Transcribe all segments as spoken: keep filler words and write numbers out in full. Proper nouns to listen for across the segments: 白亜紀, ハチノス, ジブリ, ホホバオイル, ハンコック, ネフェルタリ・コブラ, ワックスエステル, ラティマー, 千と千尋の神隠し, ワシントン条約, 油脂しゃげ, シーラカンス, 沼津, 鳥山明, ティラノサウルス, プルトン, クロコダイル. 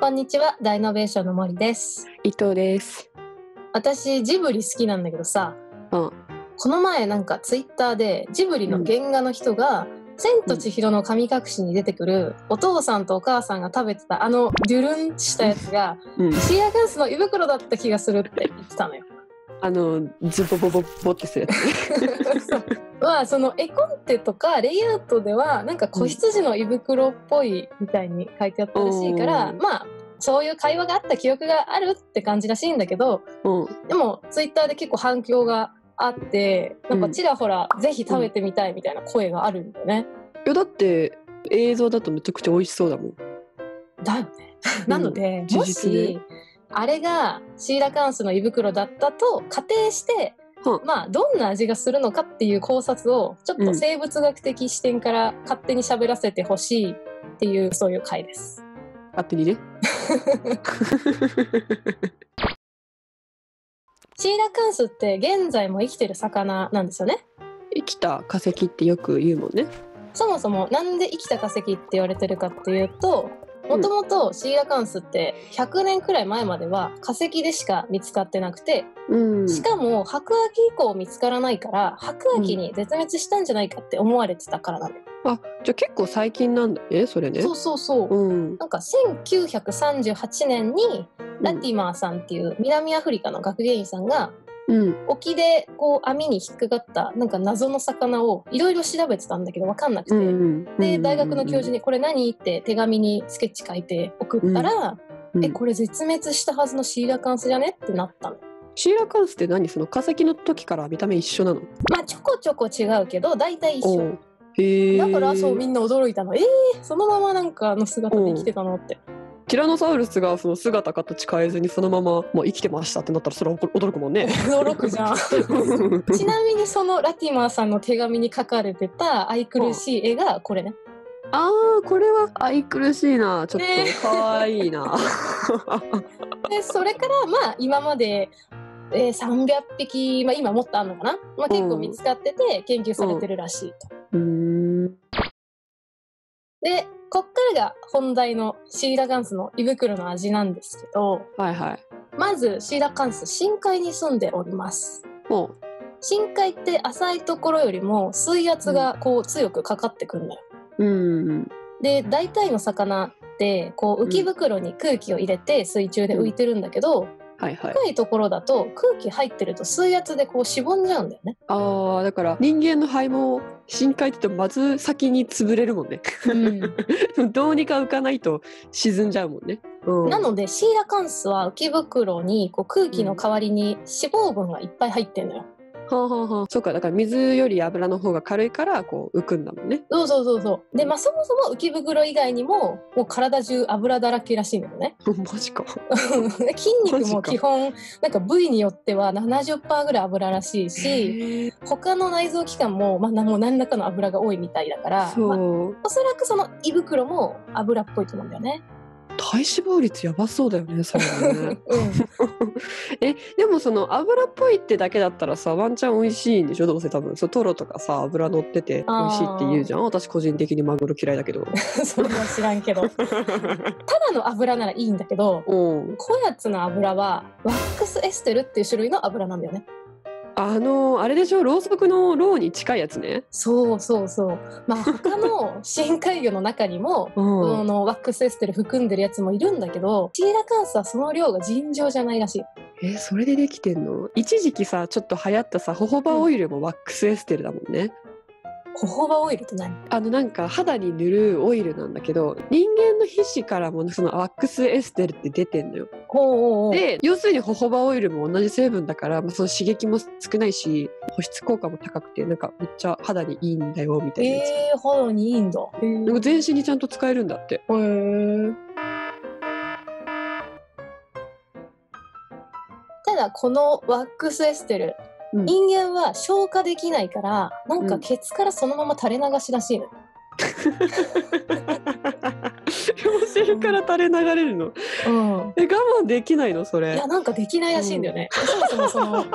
こんにちは、大ノベーションの森です。伊藤です。私ジブリ好きなんだけどさ、うん、この前なんかツイッターでジブリの原画の人が、うん、千と千尋の神隠しに出てくるお父さんとお母さんが食べてたあのデュルンしたやつが、うん、シーアガースの胃袋だった気がするって言ってたのよ。あのズボボボボってするやつはその絵コンテとかレイアウトではなんか子羊の胃袋っぽいみたいに書いてあったらしいから、うん、まあそういう会話があった記憶があるって感じらしいんだけど、うん、でもツイッターで結構反響があってなんかちらほら、うん、ぜひ食べてみたいみたいな声があるんだよね。いやだって映像だとめちゃくちゃ美味しそうだもん。だよねなので、うん、もしあれがシーラカンスの胃袋だったと仮定して、うん、まあどんな味がするのかっていう考察をちょっと生物学的視点から勝手に喋らせてほしいっていう、そういう回です。勝手にねシーラカンスって現在も生きてる魚なんですよね。生きた化石ってよく言うもんね。そもそもなんで生きた化石って言われてるかっていうと、もともとシーラカンスってひゃくねんくらい前までは化石でしか見つかってなくて、うん、しかも白亜紀以降見つからないから白亜紀に絶滅したんじゃないかって思われてたからなの、うん、あ、じゃあ結構最近なんだねそれね。そうそうそう、うん、なんかせんきゅうひゃくさんじゅうはちねんにラティマーさんっていう南アフリカの学芸員さんが、うん、沖でこう網に引っかかったなんか謎の魚をいろいろ調べてたんだけど分かんなくて、うんうん、で大学の教授にこれ何って手紙にスケッチ書いて送ったら、うん、えこれ絶滅したはずのシーラカンスじゃねってなったの。シーラカンスって何、その化石の時から見た目一緒なの？まあちょこちょこ違うけど大体一緒。へだからそうみんな驚いたの。えー、そのままなんかあの姿で生きてたのって。ティラノサウルスがその姿形変えずにそのままもう生きてましたってなったらそれは驚くもんね。驚くじゃんちなみにそのラティマーさんの手紙に書かれてた愛くるしい絵がこれね。あーこれは愛くるしいな、ちょっとかわいいな、ね、でそれからまあ今まで、えー、さんびゃくひき、まあ、今もっとあんのかな、まあ、結構見つかってて研究されてるらしいと、うん、うーんでこっからが本題のシーラカンスの胃袋の味なんですけど、はいはい、まずシーラカンス深海に住んでおります。お深海って浅いところよりも水圧がこう強くかかってくるのよ、うん、で大体の魚ってこう浮き袋に空気を入れて水中で浮いてるんだけど、うんはいはい、深いところだと空気入ってると水圧でこうしぼんじゃうんだよね。ああ、だから人間の肺も深海って言うとまず先に潰れるもんね、うん、どうにか浮かないと沈んじゃうもんね、うん、なのでシーラカンスは浮き袋にこう空気の代わりに脂肪分がいっぱい入ってるのよ、うん、はあはあ、そうかだから水より油の方が軽いからこう浮くんだもんね。そうそうそうそうで、まあ、そもそも浮き袋以外にももう体中油だらけらしいんだよねマジか筋肉も基本なんか部位によっては ななじゅっパーセント ぐらい油らしいし、他の内臓器官も、まあ、もう何らかの油が多いみたいだから、まあ、おそらくその胃袋も油っぽいと思うんだよね。体脂肪率やばそうだよね、それね、うん、えでもその油っぽいってだけだったらさワンチャン美味しいんでしょどうせ。多分そうトロとかさ油乗ってて美味しいって言うじゃん。私個人的にマグロ嫌いだけどそれは知らんけどただの油ならいいんだけど、うん、こやつの油はワックスエステルっていう種類の油なんだよね。あのあれでしょ、ろうそくのろうに近いやつね。そうそうそう、まあ、他の深海魚の中にも、うん、このワックスエステル含んでるやつもいるんだけどシーラカンスはその量が尋常じゃないらしい。えそれでできてんの？一時期さちょっと流行ったさホホバオイルもワックスエステルだもんね、うん、ホホバオイルって何？あのなんか肌に塗るオイルなんだけど人間の皮脂からもそのワックスエステルって出てんのよ。おうおうで要するにホホバオイルも同じ成分だから、まあ、その刺激も少ないし保湿効果も高くてなんかめっちゃ肌にいいんだよみたいなやつ。えー、肌にいいんだ。えー、なんか全身にちゃんと使えるんだって。へえー、ただこのワックスエステル、うん、人間は消化できないからなんかケツからそのまま垂れ流しらしいの、うんお尻から垂れ流れるの、うん、え我慢できないのそれ。いやなんかできないらしいんだよね、うん、そもそもその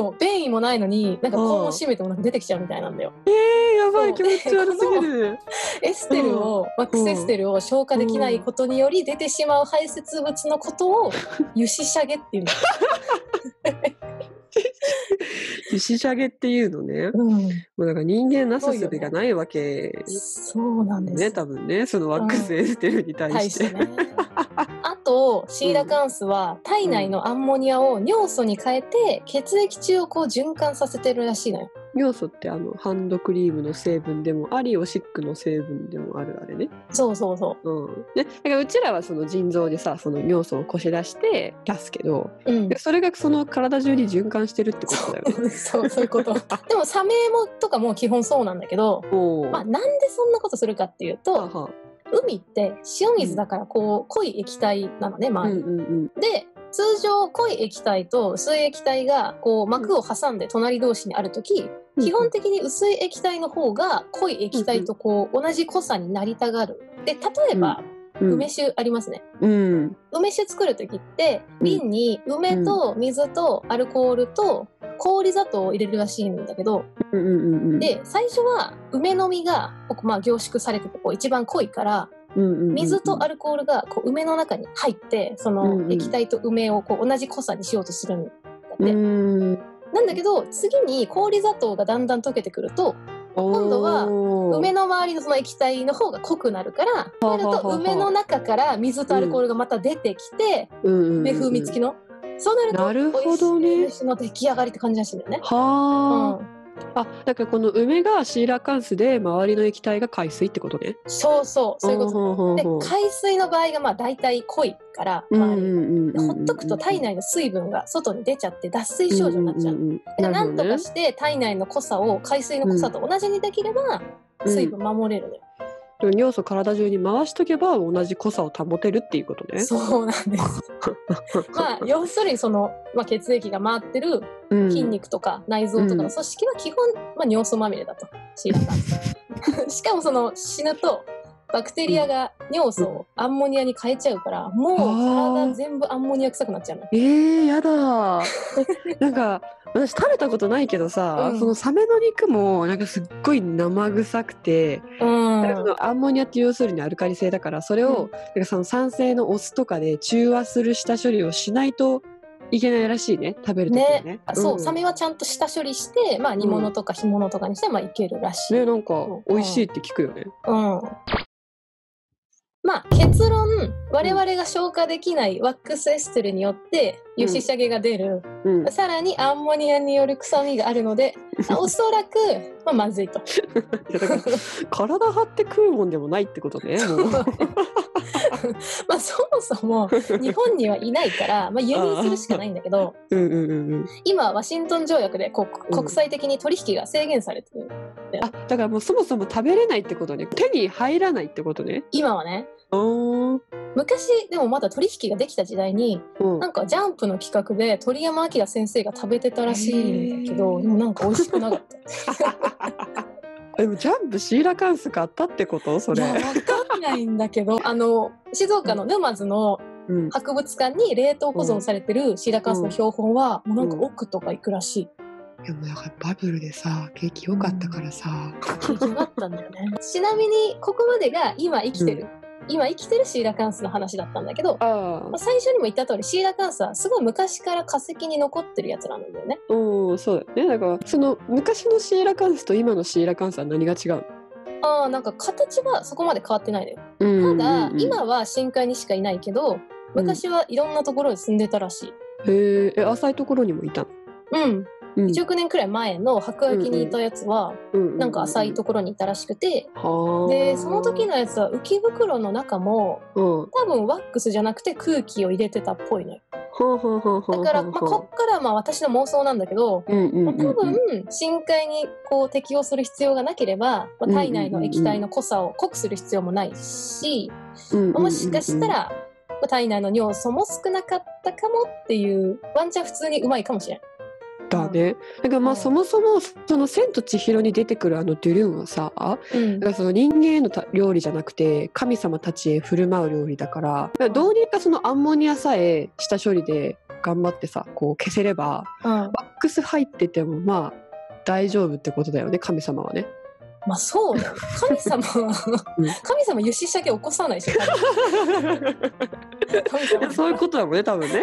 もう便意もないのになんか肛門閉めてもなんか出てきちゃうみたいなんだよ。えーやばい、気持ち悪すぎる。エステルを、うん、ワックスエステルを消化できないことにより出てしまう排泄物のことを油脂しゃげっていうの。油脂しゃげっていうのね、うん、もうだから人間なすすべがないわけ、ね、そうなんですね、多分ね、そのワックスエステルに対して、うん、あとシーラカンスは体内のアンモニアを尿素に変えて血液中をこう循環させてるらしいのよ。尿素ってあのハンドクリームの成分でもあり、おしっこの成分でもある、あれね。そうそうそう、うんね、だからうちらはその腎臓でさ、その尿素をこし出して出すけど、うん、それがその体中に循環してるってことだよね。そうそういうこと。でもサメもとかも基本そうなんだけど、まあ、なんでそんなことするかっていうと、はは海って塩水だからこう、うん、濃い液体なのね、まあ、うんうんうん、で通常濃い液体と薄い液体がこう膜を挟んで隣同士にあるとき、うん、基本的に薄い液体の方が濃い液体とこう同じ濃さになりたがる。で例えば、うん、梅酒ありますね、うん、梅酒作るときって瓶に梅と水とアルコールと氷砂糖を入れるらしいんだけど、うんうんうん、で最初は梅の実がまあ凝縮されててこう一番濃いから水とアルコールがこう梅の中に入ってその液体と梅をこう同じ濃さにしようとするんだって、うん、なんだけど次に氷砂糖がだんだん溶けてくると今度は梅の周りのその液体の方が濃くなるからそうなると梅の中から水とアルコールがまた出てきて梅風味付きのそうなると美味しい梅酒の出来上がりって感じらしいんだよね。はー、うん、あ、だからこの梅がシーラカンスで周りの液体が海水ってことね。そうそう、そういうことで、海水の場合がまあ大体濃いから周り、うんうんうんうん、ほっとくと体内の水分が外に出ちゃって脱水症状になっちゃう、うんうんうん、だからなんとかして体内の濃さを海水の濃さと同じにできれば水分守れるのよ、うんうん、でも尿素体中に回しとけば同じ濃さを保てるっていうことね。そうなんですまあ要するにその、まあ、血液が回ってる筋肉とか内臓とかの組織は基本、うんまあ、尿素まみれだとシーラカンスしかもその死ぬとバクテリアが尿素をアンモニアに変えちゃうから、もう体全部アンモニア臭くなっちゃうの。えー、やだなんか私食べたことないけどさ、うん、そのサメの肉もなんかすっごい生臭くて、うん、だからそのアンモニアって要するにアルカリ性だからそれを、うん、なんかその酸性のお酢とかで中和する下処理をしないといけないらしいね、食べるときは ね, ね、うん、そう、サメはちゃんと下処理して、まあ、煮物とか干物とかにして、まあ、いけるらしい、ね、なんか美味しいって聞くよね、うんうん、まあ、結論我々が消化できないワックスエステルによって油脂しゃげが出る、うんうん、さらにアンモニアによる臭みがあるのでおそらく、まあ、まずいといやだから体張って食うもんでもないってことねもうまあそもそも日本にはいないから、まあ、輸入するしかないんだけどうんうんうん、今ワシントン条約でこ国際的に取引が制限されてる、うん、あ、だからもうそもそも食べれないってことね、手に入らないってことね今はね。お昔でもまだ取引ができた時代に、うん、なんかジャンプの企画で鳥山明先生が食べてたらしいんだけど、でもなんか美味しくなかったでもジャンプシーラカンス買ったってことそれ。いや分かんないんだけどあの静岡の沼津の博物館に冷凍保存されてるシーラカンスの標本は、うん、もうなんか奥とか行くらしい。でもなんかバブルでさ景気良かったからさ、うん、景気良かったんだよねちなみにここまでが今生きてる、うん今生きてるシーラカンスの話だったんだけど、あ、まあ、最初にも言った通りシーラカンスはすごい昔から化石に残ってるやつなんだよね。うん、そうだね。だからその昔のシーラカンスと今のシーラカンスは何が違う？あ、なんか形はそこまで変わってないのよ、うんうんうん、ただ今は深海にしかいないけど昔はいろんなところに住んでたらしい、うん、へえ、浅いところにもいたの？うん、うん、いちおくねんくらい前の白亜紀にいたやつは、うんうん、なんか浅いところにいたらしくて、うん、でその時のやつは浮き袋の中も、うん、多分ワックスじゃなくて空気を入れてたっぽいのよ、うん、だから、まあ、こっからまあ私の妄想なんだけど、うんうんうんうん、多分深海にこう適応する必要がなければ、まあ、体内の液体の濃さを濃くする必要もないし、うんうんうん、もしかしたら体内の尿素も少なかったかもっていうワンチャン普通にうまいかもしれないだね。だからまあそもそもその千と千尋に出てくるあのデュルンはさ、うん、だからその人間への料理じゃなくて神様たちへ振る舞う料理だから、だからどうにかそのアンモニアさえ下処理で頑張ってさこう消せれば、うん、ワックス入っててもまあ大丈夫ってことだよね神様はね。まあそうだ、神様神様湯ししゃけ起こさないでしょ神様そういうことだもんね多分ね